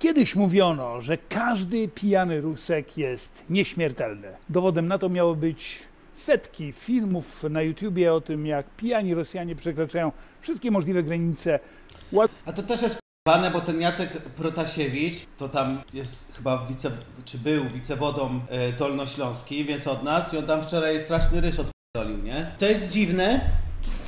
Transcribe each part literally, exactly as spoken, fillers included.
Kiedyś mówiono, że każdy pijany Rusek jest nieśmiertelny. Dowodem na to miało być setki filmów na YouTubie o tym, jak pijani Rosjanie przekraczają wszystkie możliwe granice. A to też jest p***ane, bo ten Jacek Protasiewicz to tam jest chyba wice, czy był wicewodą y, dolnośląskim, więc od nas, i on tam wczoraj straszny ryż odp***olił, nie? To jest dziwne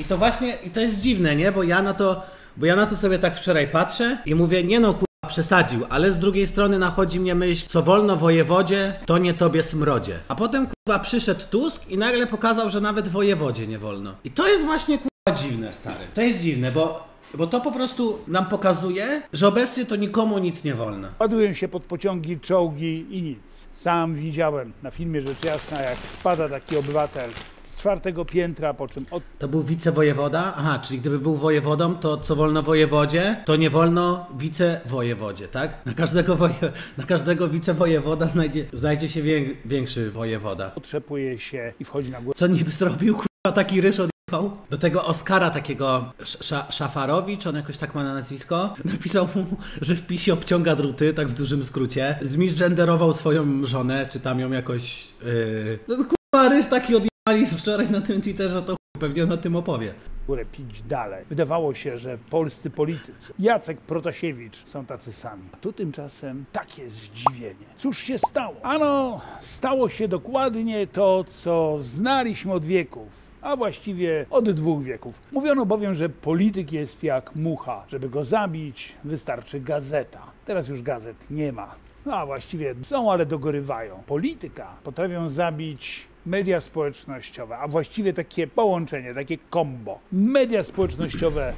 i to właśnie, i to jest dziwne, nie? Bo ja na to, bo ja na to sobie tak wczoraj patrzę i mówię, nie no, przesadził, ale z drugiej strony nachodzi mnie myśl, co wolno wojewodzie, to nie tobie smrodzie. A potem kurwa przyszedł Tusk i nagle pokazał, że nawet wojewodzie nie wolno. I to jest właśnie kurwa dziwne, stary. To jest dziwne, bo, bo to po prostu nam pokazuje, że obecnie to nikomu nic nie wolno. Ładują się pod pociągi, czołgi i nic. Sam widziałem na filmie, rzecz jasna, jak spada taki obywatel z czwartego piętra, po czym... Od... To był wicewojewoda? Aha, czyli gdyby był wojewodą, to co wolno wojewodzie, to nie wolno wicewojewodzie, tak? Na każdego, woje... Na każdego wicewojewoda znajdzie... znajdzie się wię... większy wojewoda. Otrzepuje się i wchodzi na głowę. Co niby zrobił, kurwa, taki ryż odjechał? Do tego Oskara takiego Sz Szafarowicz, on jakoś tak ma na nazwisko, napisał mu, że w PiSie obciąga druty, tak w dużym skrócie. Zmisgenderował swoją żonę, czy tam ją jakoś... Yy... No to kurwa, ryż taki odjechał. Alice wczoraj na tym Twitterze, to pewnie on o tym opowie. Górę pić dalej. Wydawało się, że polscy politycy, Jacek Protasiewicz, są tacy sami. A tu tymczasem takie zdziwienie. Cóż się stało? Ano, stało się dokładnie to, co znaliśmy od wieków. A właściwie od dwóch wieków. Mówiono bowiem, że polityk jest jak mucha. Żeby go zabić, wystarczy gazeta. Teraz już gazet nie ma. A właściwie są, ale dogorywają. Polityka potrafią zabić media społecznościowe, a właściwie takie połączenie, takie kombo. Media społecznościowe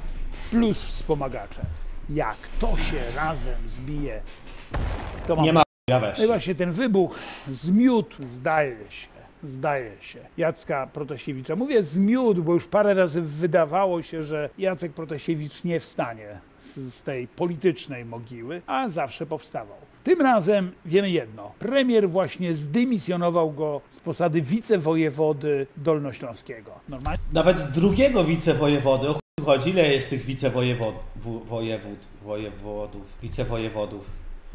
plus wspomagacze. Jak to się razem zbije, to mam... Nie ma... Ja weź. No i właśnie ten wybuch zmiótł, zdaje się. Zdaje się. Jacka Protasiewicza. Mówię zmiótł, bo już parę razy wydawało się, że Jacek Protasiewicz nie wstanie z tej politycznej mogiły, a zawsze powstawał. Tym razem wiemy jedno. Premier właśnie zdymisjonował go z posady wicewojewody dolnośląskiego. Normalnie... Nawet drugiego wicewojewody. O chodzi, ile jest tych wicewojewodów, wojewód, wojewodów, wicewojewodów?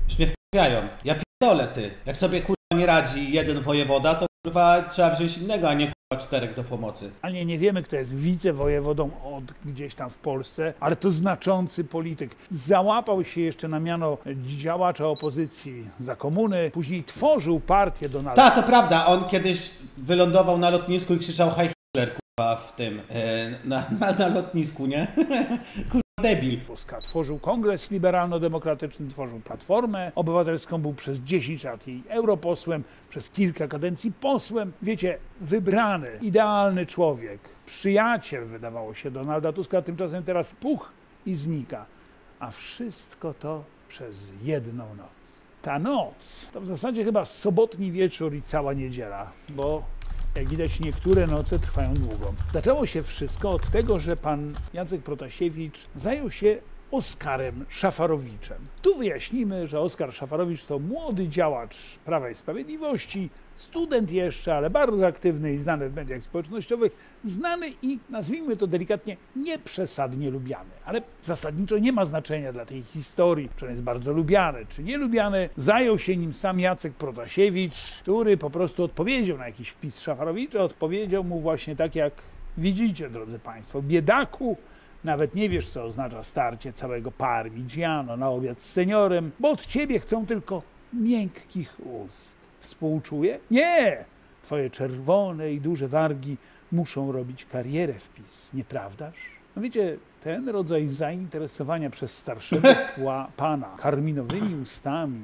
Już mnie wkurwiają. Ja pierdolę, ty. Jak sobie kurwa nie radzi jeden wojewoda, to kurwa trzeba wziąć innego, a nie kurwa czterech do pomocy. A nie, nie wiemy, kto jest wicewojewodą od gdzieś tam w Polsce, ale to znaczący polityk. Załapał się jeszcze na miano działacza opozycji za komuny, później tworzył partię Donalda. Tak, to prawda, on kiedyś wylądował na lotnisku i krzyczał "Heil Hitler", kurwa, w tym, e, na, na, na lotnisku, nie? Debil. Polska tworzył Kongres Liberalno-Demokratyczny, tworzył Platformę Obywatelską, był przez dziesięć lat jej europosłem, przez kilka kadencji posłem. Wiecie, wybrany, idealny człowiek, przyjaciel, wydawało się, Donalda Tuska, tymczasem teraz puch i znika. A wszystko to przez jedną noc. Ta noc to w zasadzie chyba sobotni wieczór i cała niedziela, bo... Jak widać, niektóre noce trwają długo. Zaczęło się wszystko od tego, że pan Jacek Protasiewicz zajął się Oskarem Szafarowiczem. Tu wyjaśnimy, że Oskar Szafarowicz to młody działacz Prawa i Sprawiedliwości, student jeszcze, ale bardzo aktywny i znany w mediach społecznościowych, znany i, nazwijmy to delikatnie, nieprzesadnie lubiany. Ale zasadniczo nie ma znaczenia dla tej historii, czy on jest bardzo lubiany, czy nie lubiany. Zajął się nim sam Jacek Protasiewicz, który po prostu odpowiedział na jakiś wpis Szafarowicza, odpowiedział mu właśnie tak, jak widzicie, drodzy państwo, biedaku, nawet nie wiesz, co oznacza starcie całego parmigiano na obiad z seniorem, bo od ciebie chcą tylko miękkich ust. Współczuję? Nie! Twoje czerwone i duże wargi muszą robić karierę w PiS, nieprawdaż? No wiecie, ten rodzaj zainteresowania przez starszego pana karminowymi ustami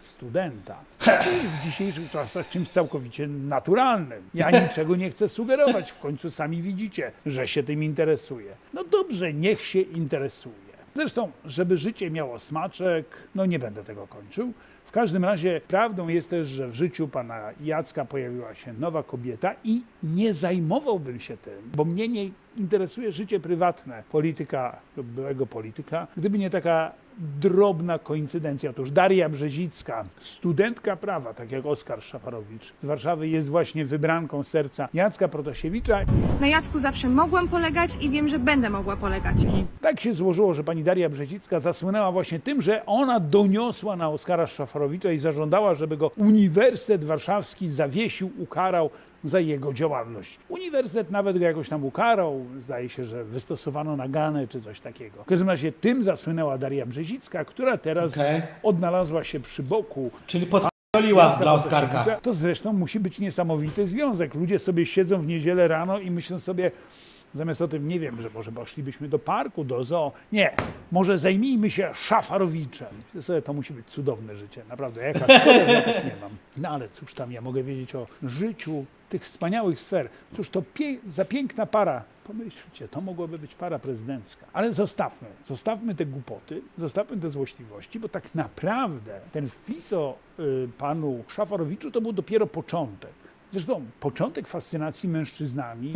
studenta jest w dzisiejszych czasach czymś całkowicie naturalnym. Ja niczego nie chcę sugerować, w końcu sami widzicie, że się tym interesuje. No dobrze, niech się interesuje. Zresztą, żeby życie miało smaczek, no nie będę tego kończył. W każdym razie prawdą jest też, że w życiu pana Jacka pojawiła się nowa kobieta i nie zajmowałbym się tym, bo mnie nie interesuje życie prywatne polityka lub byłego polityka, gdyby nie taka drobna koincydencja. Otóż Daria Brzezicka, studentka prawa, tak jak Oskar Szafarowicz z Warszawy, jest właśnie wybranką serca Jacka Protasiewicza. Na Jacku zawsze mogłam polegać i wiem, że będę mogła polegać. I tak się złożyło, że pani Daria Brzezicka zasłynęła właśnie tym, że ona doniosła na Oskara Szafarowicza i zażądała, żeby go Uniwersytet Warszawski zawiesił, ukarał za jego działalność. Uniwersytet nawet go jakoś tam ukarał, zdaje się, że wystosowano naganę czy coś takiego. W każdym razie tym zasłynęła Daria Brzezicka, która teraz okay. odnalazła się przy boku. Czyli pod... dla Oskarka. To zresztą musi być niesamowity związek. Ludzie sobie siedzą w niedzielę rano i myślą sobie, zamiast o tym, nie wiem, że może poszlibyśmy do parku, do zoo. Nie, może zajmijmy się Szafarowiczem. To musi być cudowne życie. Naprawdę, jaka szkoda, ja też nie mam. No ale cóż tam, ja mogę wiedzieć o życiu tych wspaniałych sfer. Cóż, to pie za piękna para. Pomyślcie, to mogłaby być para prezydencka. Ale zostawmy, zostawmy te głupoty, zostawmy te złośliwości, bo tak naprawdę ten wpis o y, panu Szafarowiczu to był dopiero początek. Zresztą początek fascynacji mężczyznami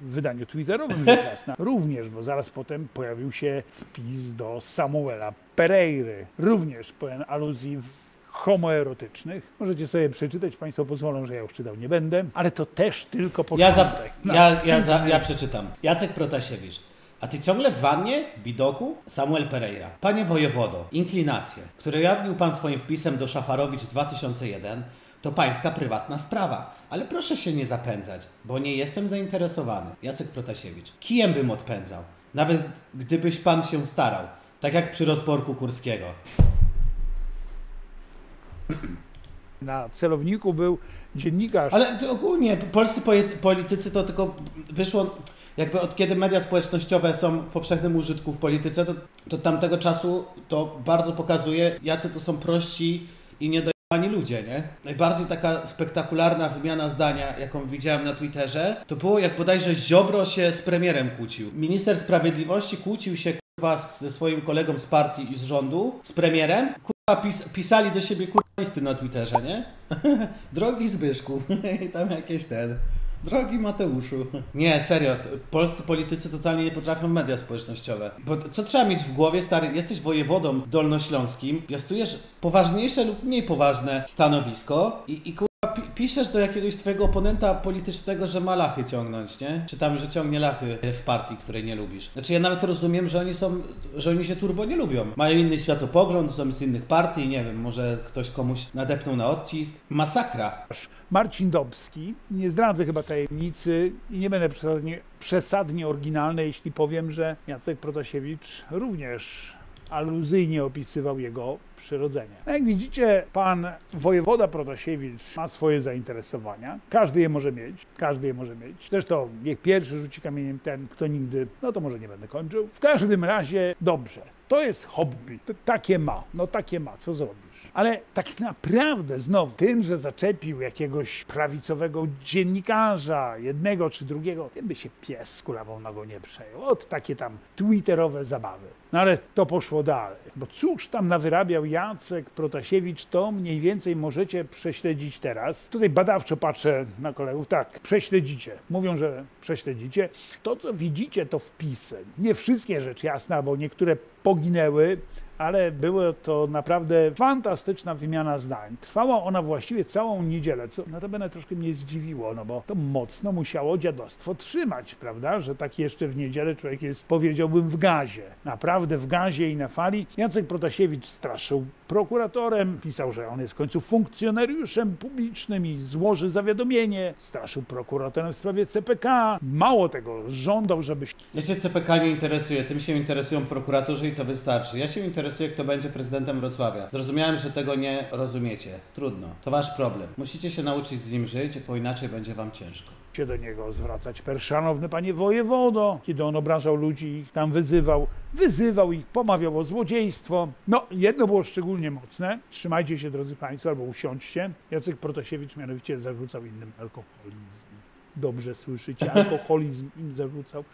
w wydaniu twitterowym rzecz jasna również, bo zaraz potem pojawił się wpis do Samuela Pereiry, również pełen aluzji w homoerotycznych. Możecie sobie przeczytać, państwo pozwolą, że ja już czytał nie będę, ale to też tylko początek. Ja, za, ja, ja, za, ja przeczytam. Jacek Protasiewicz. A ty ciągle w wannie, bidoku? Samuel Pereira. Panie wojewodo, inklinacje, które jawnił pan swoim wpisem do Szafarowicz dwa tysiące jeden, to pańska prywatna sprawa, ale proszę się nie zapędzać, bo nie jestem zainteresowany. Jacek Protasiewicz. Kijem bym odpędzał, nawet gdybyś pan się starał, tak jak przy rozporku Kurskiego. Na celowniku był dziennikarz. Ale ogólnie polscy politycy to tylko wyszło, jakby od kiedy media społecznościowe są w powszechnym użytku w polityce, to, to tamtego czasu to bardzo pokazuje, jacy to są prości i niedojebani ludzie, nie? Najbardziej taka spektakularna wymiana zdania, jaką widziałem na Twitterze, to było jak bodajże Ziobro się z premierem kłócił. Minister Sprawiedliwości kłócił się kurwa ze swoim kolegą z partii i z rządu, z premierem. Pis pisali do siebie kurwa listy na Twitterze, nie? Drogi Zbyszku, i tam jakieś ten... Drogi Mateuszu. Nie, serio, polscy politycy totalnie nie potrafią media społecznościowe. Bo co trzeba mieć w głowie, stary, jesteś wojewodą dolnośląskim, piastujesz poważniejsze lub mniej poważne stanowisko i, i kurwa pi piszesz do jakiegoś twojego oponenta politycznego, że ma lachy ciągnąć, nie? Czy tam, że ciągnie lachy w partii, której nie lubisz. Znaczy ja nawet rozumiem, że oni są, że oni się turbo nie lubią. Mają inny światopogląd, są z innych partii, nie wiem, może ktoś komuś nadepnął na odcisk. Masakra. Marcin Dobski, nie zdradzę chyba tajemnicy i nie będę przesadnie, przesadnie oryginalny, jeśli powiem, że Jacek Protasiewicz również aluzyjnie opisywał jego przyrodzenie. A jak widzicie, pan wojewoda Protasiewicz ma swoje zainteresowania. Każdy je może mieć, każdy je może mieć. Zresztą niech pierwszy rzuci kamieniem ten, kto nigdy, no to może nie będę kończył. W każdym razie dobrze. To jest hobby. To takie ma. No takie ma. Co zrobisz? Ale tak naprawdę znowu tym, że zaczepił jakiegoś prawicowego dziennikarza, jednego czy drugiego, tym by się pies z kulawą nogą nie przejął. Od takie tam twitterowe zabawy. No ale to poszło dalej. Bo cóż tam nawyrabiał Jacek Protasiewicz, to mniej więcej możecie prześledzić teraz. Tutaj badawczo patrzę na kolegów. Tak, prześledzicie. Mówią, że prześledzicie. To, co widzicie, to wpisy. Nie wszystkie rzecz jasna, bo niektóre poginęły, ale była to naprawdę fantastyczna wymiana zdań. Trwała ona właściwie całą niedzielę, co notabene troszkę mnie zdziwiło, no bo to mocno musiało dziadostwo trzymać, prawda? Że tak jeszcze w niedzielę człowiek jest, powiedziałbym, w gazie. Naprawdę w gazie i na fali. Jacek Protasiewicz straszył prokuratorem, pisał, że on jest w końcu funkcjonariuszem publicznym i złoży zawiadomienie. Straszył prokuratorem w sprawie C P K. Mało tego, żądał, żeby... Ja się C P K nie interesuje, tym się interesują prokuratorzy i to wystarczy. Ja się interesuję, kto będzie prezydentem Wrocławia. Zrozumiałem, że tego nie rozumiecie. Trudno. To wasz problem. Musicie się nauczyć z nim żyć, bo inaczej będzie wam ciężko. Się do niego zwracać. Per, szanowny panie wojewodo, kiedy on obrażał ludzi i ich tam wyzywał, wyzywał ich, pomawiał o złodziejstwo. No, jedno było szczególnie mocne. Trzymajcie się, drodzy państwo, albo usiądźcie. Jacek Protasiewicz mianowicie zarzucał innym alkoholizm. Dobrze słyszycie, alkoholizm im zarzucał.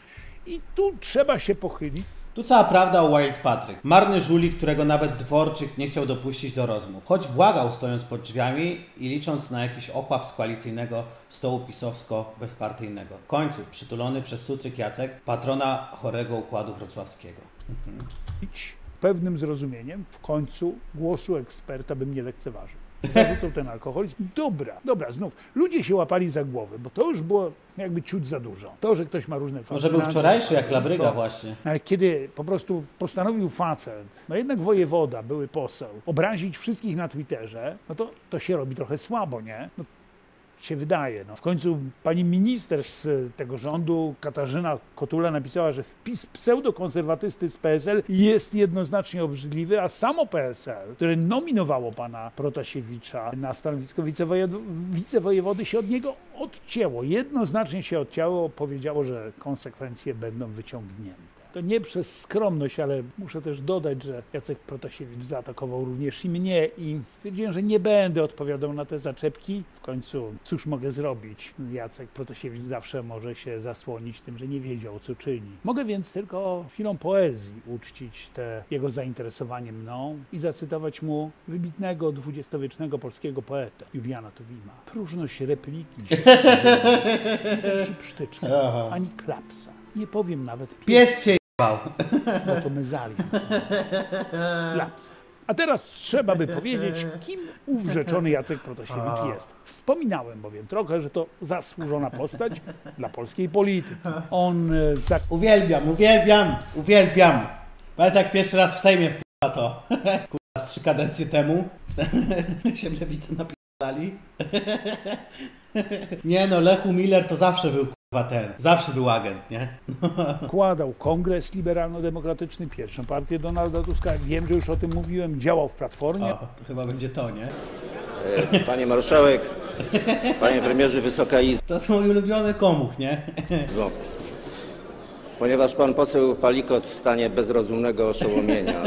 I tu trzeba się pochylić. Tu cała prawda o White Patrick. Marny żulik, którego nawet Dworczyk nie chciał dopuścić do rozmów. Choć błagał stojąc pod drzwiami i licząc na jakiś ochłap z koalicyjnego stołu pisowsko-bezpartyjnego. W końcu przytulony przez sutryk Jacek, patrona chorego układu wrocławskiego. Mhm. pewnym zrozumieniem w końcu głosu eksperta bym nie lekceważył. Zarzucał ten alkoholizm. Dobra, dobra, znów. Ludzie się łapali za głowę, bo to już było jakby ciut za dużo. To, że ktoś ma różne fascynacje. Może był wczorajszy jak Labryga to, właśnie. Ale kiedy po prostu postanowił facet, no jednak wojewoda, były poseł, obrazić wszystkich na Twitterze, no to, to się robi trochę słabo, nie? No, się wydaje. No. W końcu pani minister z tego rządu, Katarzyna Kotula, napisała, że wpis pseudokonserwatysty z P S L jest jednoznacznie obrzydliwy, a samo P S L, które nominowało pana Protasiewicza na stanowisko wicewojewody, się od niego odcięło. Jednoznacznie się odcięło, powiedziało, że konsekwencje będą wyciągnięte. To nie przez skromność, ale muszę też dodać, że Jacek Protasiewicz zaatakował również i mnie i stwierdziłem, że nie będę odpowiadał na te zaczepki. W końcu cóż mogę zrobić? Jacek Protasiewicz zawsze może się zasłonić tym, że nie wiedział, co czyni. Mogę więc tylko chwilą poezji uczcić te jego zainteresowanie mną i zacytować mu wybitnego dwudziestowiecznego polskiego poetę Juliana Tuwima. Próżność repliki się ani psztyczka, ani klapsa. Nie powiem nawet pies. Wow. No to my zaliam. A teraz trzeba by powiedzieć, kim ów rzeczony Jacek Protasiewicz jest. Wspominałem bowiem trochę, że to zasłużona postać dla polskiej polityki. On za... Uwielbiam, uwielbiam, uwielbiam. Ale tak pierwszy raz w Sejmie k***a to. K***a z trzy kadencje temu. Się mlewicy napi***ali. Nie no, Lechu Miller to zawsze był ten. Zawsze był agent, nie? Kładał Kongres Liberalno-Demokratyczny, pierwszą partię Donalda Tuska. Wiem, że już o tym mówiłem. Działał w Platformie. O, to chyba będzie to, nie? Panie Marszałek, Panie Premierze, Wysoka Izbo. To są ulubione komuch, nie? Ponieważ Pan poseł Palikot w stanie bezrozumnego oszołomienia.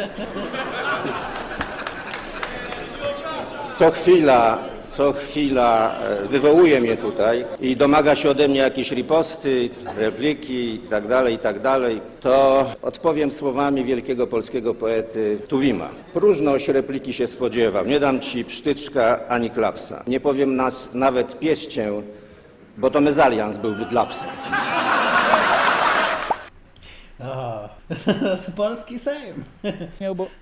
Co chwila... Co chwila wywołuje mnie tutaj i domaga się ode mnie jakieś riposty, repliki itd., itd., to odpowiem słowami wielkiego polskiego poety Tuwima. Próżność repliki się spodziewam, nie dam ci psztyczka ani klapsa. Nie powiem nas nawet pieścię, bo to mezalians byłby dla psa. Oh. Polski Sejm.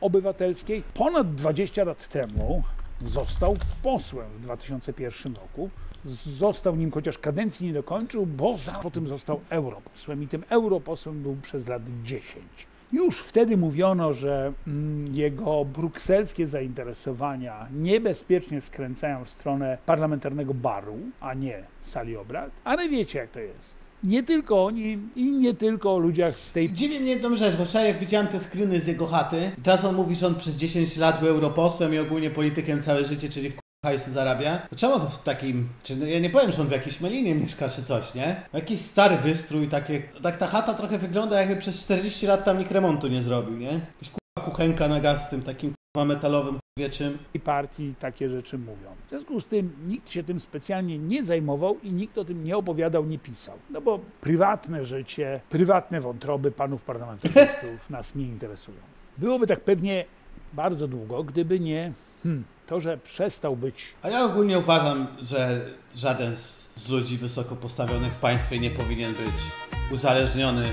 Obywatelskiej ponad dwadzieścia lat temu został posłem w dwa tysiące pierwszym roku. Został nim, chociaż kadencji nie dokończył, bo za potem został europosłem i tym europosłem był przez lat dziesięć. Już wtedy mówiono, że mm, jego brukselskie zainteresowania niebezpiecznie skręcają w stronę parlamentarnego baru, a nie sali obrad. Ale wiecie, jak to jest. Nie tylko o nim i nie tylko o ludziach z tej... Dziwi mnie jedną rzecz, bo wczoraj jak widziałem te screeny z jego chaty, teraz on mówi, że on przez dziesięć lat był europosłem i ogólnie politykiem całe życie, czyli w hajsu zarabia. Bo czemu to w takim... Czy, no, ja nie powiem, że on w jakiejś melinie mieszka czy coś, nie? Jakiś stary wystrój, takie... Tak ta chata trochę wygląda, jakby przez czterdzieści lat tam nikt remontu nie zrobił, nie? Jakaś kurwa kuchenka na gaz z tym takim kurwa metalowym wieczym. I partii takie rzeczy mówią. W związku z tym nikt się tym specjalnie nie zajmował i nikt o tym nie opowiadał, nie pisał. No bo prywatne życie, prywatne wątroby panów parlamentarzystów nas nie interesują. Byłoby tak pewnie bardzo długo, gdyby nie hmm, to, że przestał być... A ja ogólnie uważam, że żaden z ludzi wysoko postawionych w państwie nie powinien być uzależniony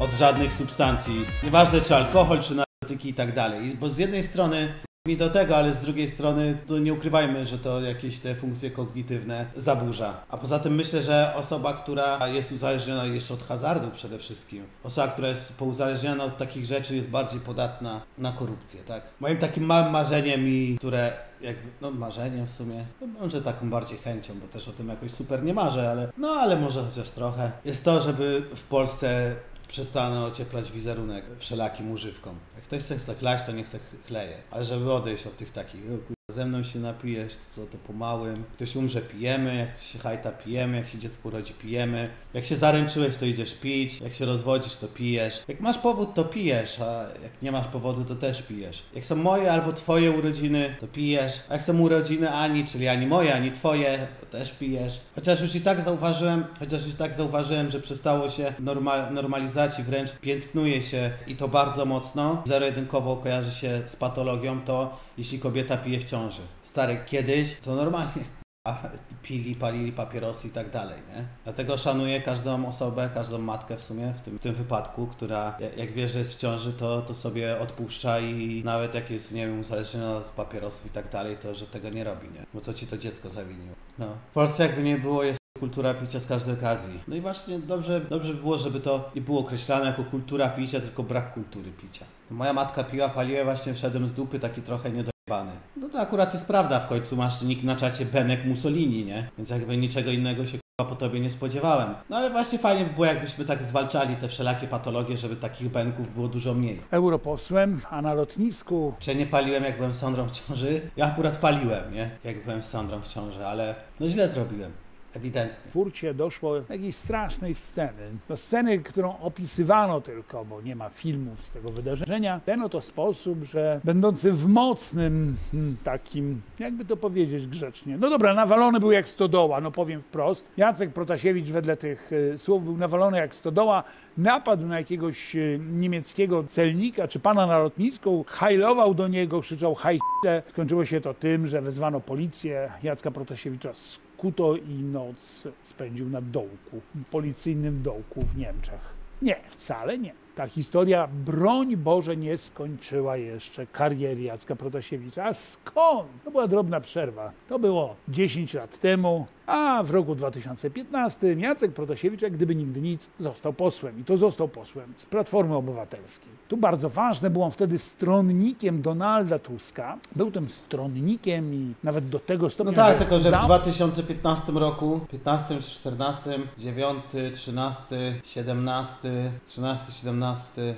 od żadnych substancji. Nieważne czy alkohol, czy narkotyki i tak dalej. Bo z jednej strony mi do tego, ale z drugiej strony to nie ukrywajmy, że to jakieś te funkcje kognitywne zaburza. A poza tym myślę, że osoba, która jest uzależniona jeszcze od hazardu przede wszystkim, osoba, która jest pouzależniona od takich rzeczy, jest bardziej podatna na korupcję, tak? Moim takim małym marzeniem i które jakby, no marzeniem w sumie, no może taką bardziej chęcią, bo też o tym jakoś super nie marzę, ale no ale może chociaż trochę, jest to, żeby w Polsce przestano ocieplać wizerunek wszelakim używkom. Jak ktoś chce chlać, to niech se chleje. Ale żeby odejść od tych takich, o kurwa, ze mną się napijesz, to co to po małym. Ktoś umrze, pijemy, jak ktoś się hajta, pijemy, jak się dziecko urodzi, pijemy. Jak się zaręczyłeś, to idziesz pić, jak się rozwodzisz, to pijesz. Jak masz powód, to pijesz, a jak nie masz powodu, to też pijesz. Jak są moje albo twoje urodziny, to pijesz. A jak są urodziny Ani, czyli ani moje, ani twoje, to też pijesz. Chociaż już i tak zauważyłem, chociaż już i tak zauważyłem, że przestało się normal, normalizować i wręcz piętnuje się i to bardzo mocno, zero-jedynkowo kojarzy się z patologią to, jeśli kobieta pije w ciąży. Stary, kiedyś to normalnie a pili, palili papierosy i tak dalej, nie? Dlatego szanuję każdą osobę, każdą matkę w sumie w tym, w tym wypadku, która jak wie, że jest w ciąży, to, to sobie odpuszcza i nawet jak jest, nie wiem, uzależniona od papierosów i tak dalej, to że tego nie robi, nie? Bo co ci to dziecko zawiniło? No. W Polsce jakby nie było, jest kultura picia z każdej okazji. No i właśnie dobrze, dobrze by było, żeby to nie było określane jako kultura picia, tylko brak kultury picia. No, moja matka piła, paliła, właśnie wszedłem z dupy taki trochę nie do... No to akurat jest prawda, w końcu masz nick na czacie Benek Mussolini, nie? Więc jakby niczego innego się k***a po tobie nie spodziewałem. No ale właśnie fajnie by było, jakbyśmy tak zwalczali te wszelakie patologie, żeby takich Benków było dużo mniej. Europosłem, a na lotnisku... Czy nie paliłem, jak byłem z Sandrą w ciąży? Ja akurat paliłem, nie? Jak byłem z Sandrą w ciąży, ale no źle zrobiłem. Ewidentnie. W Furcie doszło do jakiejś strasznej sceny. Do sceny, którą opisywano tylko, bo nie ma filmów z tego wydarzenia. Ten oto sposób, że będący w mocnym takim, jakby to powiedzieć grzecznie, no dobra, nawalony był jak stodoła, no powiem wprost. Jacek Protasiewicz wedle tych słów był nawalony jak stodoła, napadł na jakiegoś niemieckiego celnika, czy pana na lotnisku, hajlował do niego, krzyczał haj ch**e. Skończyło się to tym, że wezwano policję, Jacka Protasiewicza kuto i noc spędził na dołku, policyjnym dołku w Niemczech. Nie, wcale nie. Ta historia, broń Boże, nie skończyła jeszcze kariery Jacka Protasiewicza. A skąd? To była drobna przerwa. To było dziesięć lat temu, a w roku dwa tysiące piętnastym Jacek Protasiewicz, jak gdyby nigdy nic, został posłem. I to został posłem z Platformy Obywatelskiej. Tu bardzo ważne, był on wtedy stronnikiem Donalda Tuska. Był tym stronnikiem i nawet do tego stopnia... No tak, tylko że w dwa tysiące piętnastym roku, piętnastym, czternastym, dziewiątym, trzynastym, siedemnastym, trzynaście, siedemnaście,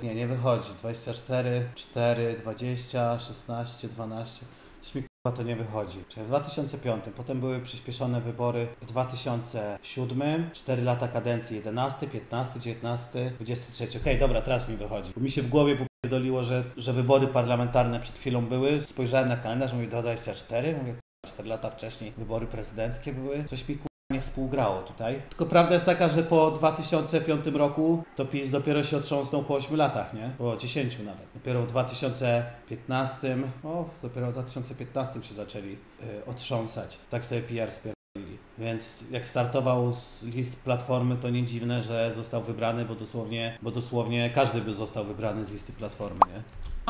nie, nie wychodzi. dwadzieścia cztery, cztery, dwadzieścia, szesnaście, dwanaście. Śmik... to nie wychodzi. Czyli w dwa tysiące piątym, potem były przyspieszone wybory w dwa tysiące siódmym, cztery lata kadencji, jedenasty, piętnasty, dziewiętnasty, dwudziesty trzeci. Okej, okay, dobra, teraz mi wychodzi. Bo mi się w głowie popierdoliło, że, że wybory parlamentarne przed chwilą były. Spojrzałem na kalendarz, mówię dwadzieścia cztery, mówię cztery lata wcześniej wybory prezydenckie były. Coś mi nie współgrało tutaj. Tylko prawda jest taka, że po dwa tysiące piątym roku to PiS dopiero się otrząsnął po ośmiu latach, nie? Po dziesięciu nawet. Dopiero w dwa tysiące piętnastym, o, dopiero w dwa tysiące piętnastym się zaczęli y, otrząsać. Tak sobie P R spierdolili. Więc jak startował z list Platformy, to nie dziwne, że został wybrany, bo dosłownie, bo dosłownie każdy by został wybrany z listy Platformy, nie?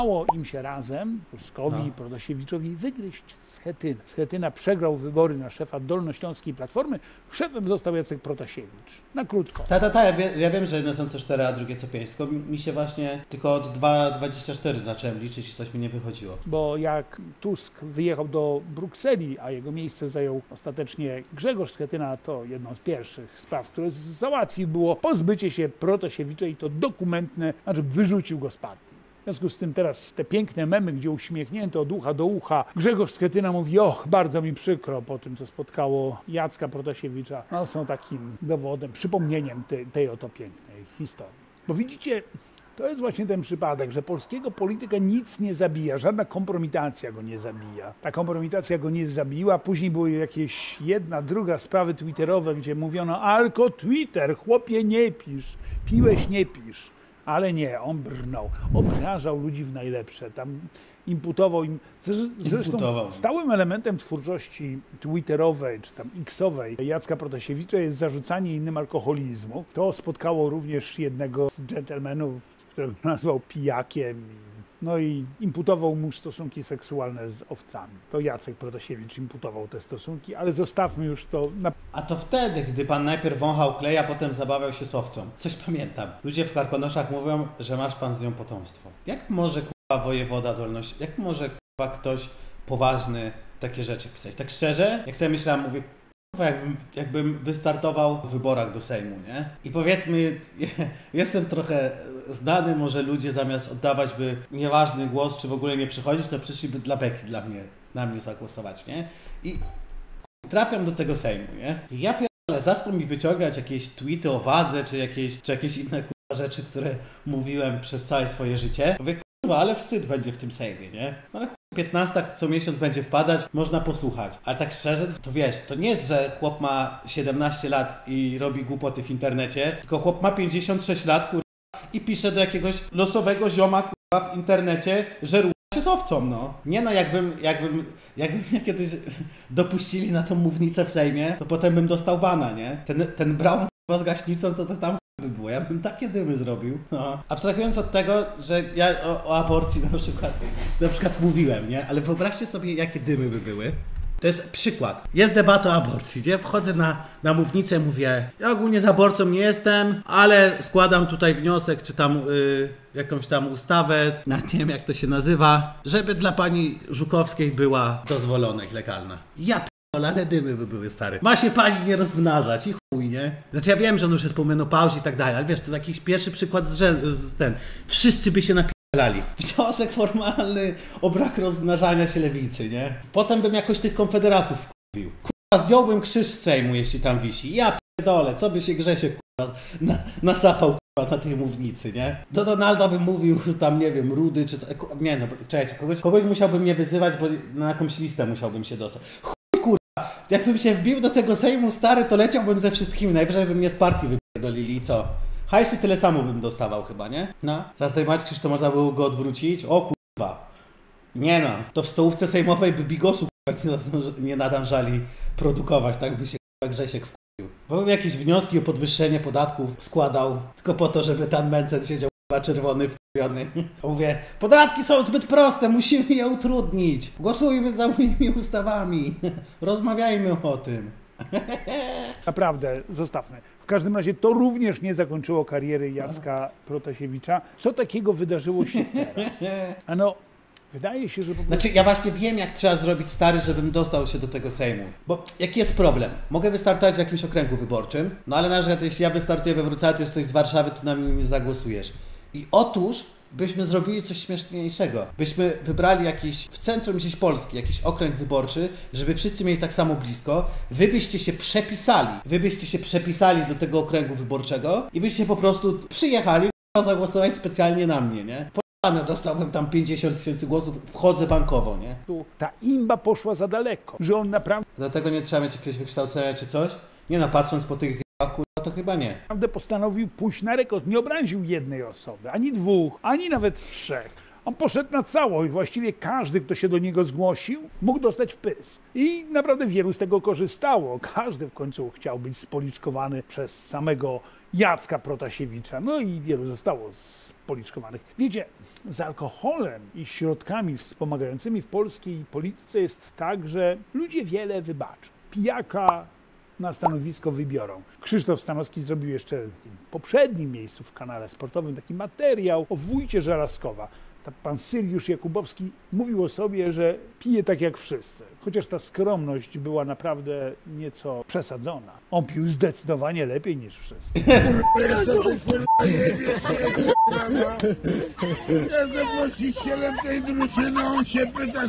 Udało im się razem, Tuskowi i no. Protasiewiczowi, wygryźć Schetyna. Schetyna przegrał wybory na szefa Dolnośląskiej Platformy. Szefem został Jacek Protasiewicz. Na krótko. Ta, ta, ta. Ja, wie, ja wiem, że jedne są co cztery, a drugie co pięć. Tylko mi się właśnie tylko od dwa dwadzieścia cztery zacząłem liczyć i coś mi nie wychodziło. Bo jak Tusk wyjechał do Brukseli, a jego miejsce zajął ostatecznie Grzegorz Schetyna, to jedną z pierwszych spraw, które załatwił, było pozbycie się Protasiewicza i to dokumentne, znaczy wyrzucił go z partii. W związku z tym teraz te piękne memy, gdzie uśmiechnięte od ucha do ucha, Grzegorz Schetyna mówi, och, bardzo mi przykro po tym, co spotkało Jacka Protasiewicza. No są takim dowodem, przypomnieniem tej, tej oto pięknej historii. Bo widzicie, to jest właśnie ten przypadek, że polskiego polityka nic nie zabija, żadna kompromitacja go nie zabija. Ta kompromitacja go nie zabiła, później były jakieś jedna, druga sprawy twitterowe, gdzie mówiono, alko Twitter, chłopie nie pisz, piłeś nie pisz. Ale nie, on brnął, obrażał ludzi w najlepsze, tam imputował im, zresztą imputował. Stałym elementem twórczości twitterowej czy tam x-owej Jacka Protasiewicza jest zarzucanie innym alkoholizmu. To spotkało również jednego z dżentelmenów, którego nazwał pijakiem. No i imputował mu stosunki seksualne z owcami. To Jacek Protasiewicz imputował te stosunki, ale zostawmy już to na... A to wtedy, gdy pan najpierw wąchał klej, a potem zabawiał się z owcą. Coś pamiętam. Ludzie w karkonoszach mówią, że masz pan z nią potomstwo. Jak może k***a wojewoda dolność, jak może k***a ktoś poważny takie rzeczy pisać? Tak szczerze, jak sobie myślałem, mówię, Jakbym, jakbym wystartował w wyborach do Sejmu, nie? I powiedzmy, jestem trochę znany, może ludzie zamiast oddawać by nieważny głos, czy w ogóle nie przychodzić, to przyszliby dla beki, dla mnie, na mnie zagłosować, nie? I trafiam do tego Sejmu, nie? I ja pierdolę, zaczną mi wyciągać jakieś tweety o wadze, czy jakieś, czy jakieś inne kurwa rzeczy, które mówiłem przez całe swoje życie. Mówię, kurwa, ale wstyd będzie w tym Sejmie, nie? Ale piętnastka co miesiąc będzie wpadać, można posłuchać. Ale tak szczerze, to wiesz, to nie jest, że chłop ma siedemnaście lat i robi głupoty w internecie, tylko chłop ma pięćdziesiąt sześć lat, kurwa, i pisze do jakiegoś losowego zioma, kurwa, w internecie, że rucha faszystowcom, no. Nie no, jakbym, jakbym, jakbym mnie kiedyś dopuścili na tą mównicę w Sejmie, to potem bym dostał bana, nie? Ten, ten Braun z gaśnicą, to, to tam by było. Ja bym takie dymy zrobił. No. Abstrahując od tego, że ja o, o aborcji na przykład, na przykład mówiłem, nie? Ale wyobraźcie sobie, jakie dymy by były. To jest przykład. Jest debata o aborcji, nie? Wchodzę na, na mównicę, mówię, ja ogólnie z aborcją nie jestem, ale składam tutaj wniosek, czy tam yy, jakąś tam ustawę, nawet nie wiem jak to się nazywa, żeby dla pani Żukowskiej była dozwolona i legalna. Ja p***ole, ale dymy by były, stary. Ma się pani nie rozmnażać i chuj, nie? Znaczy ja wiem, że on już jest po menopauzie i tak dalej, ale wiesz, to taki pierwszy przykład z, z ten. Wszyscy by się napi... Lali. Wniosek formalny o brak rozmnażania się lewicy, nie? Potem bym jakoś tych konfederatów wkurwił. Kurwa, zdjąłbym krzyż z Sejmu, jeśli tam wisi. Ja pierdolę, co by się Grzesiek kurwa na, nasapał kurwa na tej mównicy, nie? Do Donalda bym mówił tam, nie wiem, Rudy czy co. Nie no, czekajcie, kogoś, kogoś musiałbym mnie wyzywać, bo na jakąś listę musiałbym się dostać. Chuj kurwa, jakbym się wbił do tego Sejmu, stary, to leciałbym ze wszystkimi. Najwyżej by mnie z partii wypierdolili i co? Hajsu tyle samo bym dostawał chyba, nie? No. Zazdejmać krzyż, to można było go odwrócić. O kurwa. Nie no. To w stołówce sejmowej by bigosu kurwa nie nadążali produkować. Tak by się kurwa Grzesiek wkurwił. Bo bym jakieś wnioski o podwyższenie podatków składał. Tylko po to, żeby ten Mencet siedział kurwa czerwony, wkurwiony. Mówię, podatki są zbyt proste, musimy je utrudnić. Głosujmy za moimi ustawami. Rozmawiajmy o tym. Naprawdę, zostawmy. W każdym razie to również nie zakończyło kariery Jacka Protasiewicza. Co takiego wydarzyło się teraz? Ano, wydaje się, że... Po prostu... Znaczy, ja właśnie wiem, jak trzeba zrobić, stary, żebym dostał się do tego Sejmu. Bo jaki jest problem? Mogę wystartować w jakimś okręgu wyborczym, no ale na przykład jeśli ja wystartuję we Wrocławiu, to jesteś z Warszawy, to na mnie nie zagłosujesz. I otóż byśmy zrobili coś śmieszniejszego. Byśmy wybrali jakiś, w centrum gdzieś Polski, jakiś okręg wyborczy, żeby wszyscy mieli tak samo blisko. Wy byście się przepisali. Wy byście się przepisali do tego okręgu wyborczego i byście po prostu przyjechali zagłosować specjalnie na mnie, nie? Pojebane, dostałbym tam pięćdziesiąt tysięcy głosów, wchodzę bankowo, nie? Ta imba poszła za daleko, że on naprawdę... Dlatego nie trzeba mieć jakiegoś wykształcenia czy coś? Nie no, patrząc po tych zjebach, kurwa, to chyba nie. Naprawdę postanowił pójść na rekord. Nie obraził jednej osoby, ani dwóch, ani nawet trzech. On poszedł na cało i właściwie każdy, kto się do niego zgłosił, mógł dostać wpysk. I naprawdę wielu z tego korzystało. Każdy w końcu chciał być spoliczkowany przez samego Jacka Protasiewicza. No i wielu zostało spoliczkowanych. Wiecie, z alkoholem i środkami wspomagającymi w polskiej polityce jest tak, że ludzie wiele wybaczą. Pijaka na stanowisko wybiorą. Krzysztof Stanowski zrobił jeszcze w poprzednim miejscu w kanale sportowym taki materiał o wójcie Żelazkowa. Ta pan Syriusz Jakubowski mówił o sobie, że pije tak jak wszyscy. Chociaż ta skromność była naprawdę nieco przesadzona. On pił zdecydowanie lepiej niż wszyscy. Ja zaprosicielem tej drużyny, on się pyta,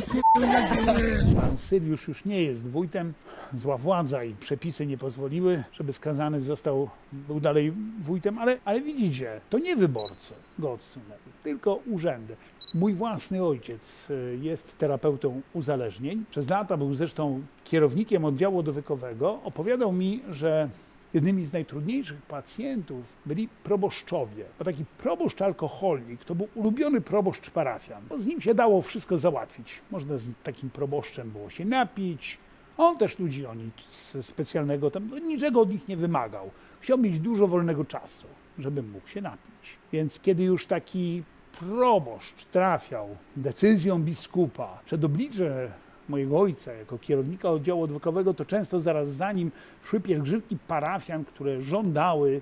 pan Syriusz już nie jest wójtem. Zła władza i przepisy nie pozwoliły, żeby skazany został, był dalej wójtem. Ale, ale widzicie, to nie wyborcy go odsunęli, tylko urzędy. Mój własny ojciec jest terapeutą uzależnień. Przez lata był zresztą kierownikiem oddziału odwykowego. Opowiadał mi, że jednymi z najtrudniejszych pacjentów byli proboszczowie. Bo taki proboszcz alkoholik to był ulubiony proboszcz parafian. Bo z nim się dało wszystko załatwić. Można z takim proboszczem było się napić. On też ludzi o nic specjalnego, tam, niczego od nich nie wymagał. Chciał mieć dużo wolnego czasu, żeby mógł się napić. Więc kiedy już taki proboszcz trafiał decyzją biskupa przed oblicze mojego ojca jako kierownika oddziału odwykowego, to często zaraz za nim szły pielgrzymki parafian, które żądały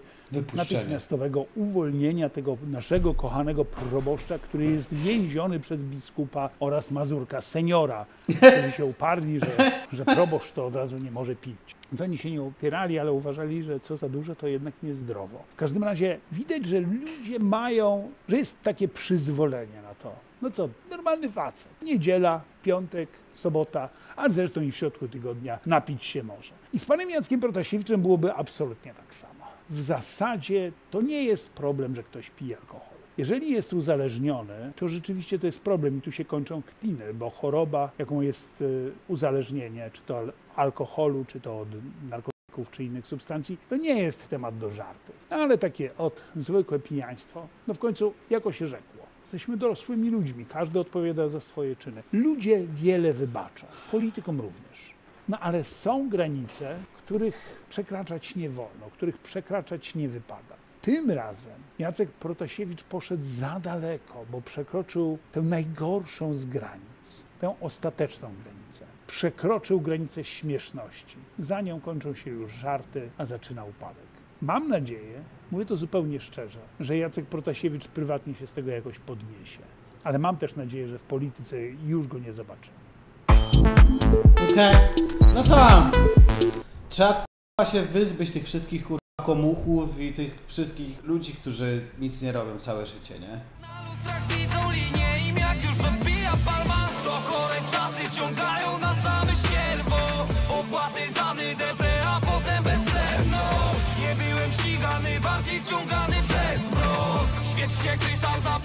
natychmiastowego uwolnienia tego naszego kochanego proboszcza, który jest więziony przez biskupa oraz Mazurka seniora, którzy się uparli, że, że proboszcz to od razu nie może pić. Więc oni się nie opierali, ale uważali, że co za dużo, to jednak niezdrowo. W każdym razie widać, że ludzie mają, że jest takie przyzwolenie na to. No co, normalny facet. Niedziela, piątek, sobota, a zresztą i w środku tygodnia napić się może. I z panem Jackiem Protasiewiczem byłoby absolutnie tak samo. W zasadzie to nie jest problem, że ktoś pije alkohol. Jeżeli jest uzależniony, to rzeczywiście to jest problem i tu się kończą kpiny, bo choroba, jaką jest uzależnienie, czy to alkoholu, czy to od narkotyków, czy innych substancji, to nie jest temat do żartu. Ale takie od zwykłe pijaństwo, no w końcu jako się rzekło. Jesteśmy dorosłymi ludźmi, każdy odpowiada za swoje czyny. Ludzie wiele wybaczą, politykom również. No ale są granice, których przekraczać nie wolno, których przekraczać nie wypada. Tym razem Jacek Protasiewicz poszedł za daleko, bo przekroczył tę najgorszą z granic, tę ostateczną granicę. Przekroczył granicę śmieszności. Za nią kończą się już żarty, a zaczyna upadek. Mam nadzieję, mówię to zupełnie szczerze, że Jacek Protasiewicz prywatnie się z tego jakoś podniesie. Ale mam też nadzieję, że w polityce już go nie zobaczymy. Okej, okay. No to trzeba się wyzbyć tych wszystkich kurwa komuchów i tych wszystkich ludzi, którzy nic nie robią całe życie, nie? Na lustrach widzą linię im jak już odbija palma, to chore czasy ciągają na same ścierwo. Opłaty za depre, a potem bezsenność. Nie byłem ścigany, bardziej wciągany przez mrok. Świeć się kryształ za